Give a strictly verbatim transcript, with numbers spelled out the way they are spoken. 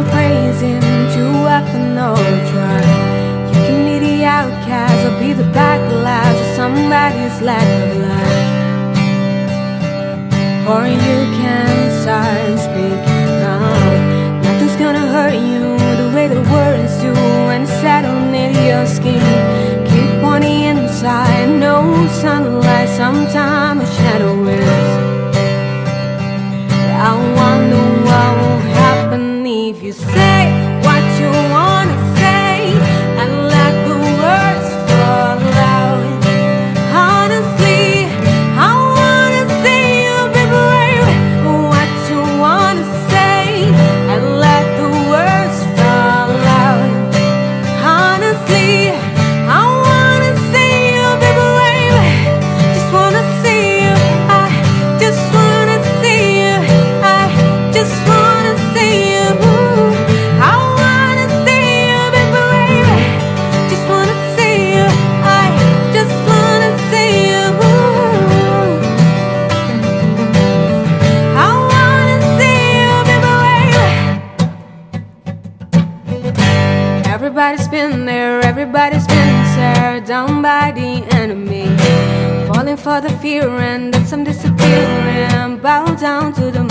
no praising, do up for no try. You can be the outcast or be the backlash of somebody's lack of life. Or you can start speaking out. Nothing's gonna hurt you the way the words do when it's settled near your skin. Keep on the inside, no sunlight, sometime a shadow is. I wonder what will happen if you say what you wanna say and let the words fall out. Honestly, I wanna see you be brave. What you wanna say and let the words fall out. Honestly, I wanna see you be brave. Just wanna see you, I just wanna Everybody's been there, everybody's been stared down by the enemy, falling for the fear and then some disappearing, bow down to the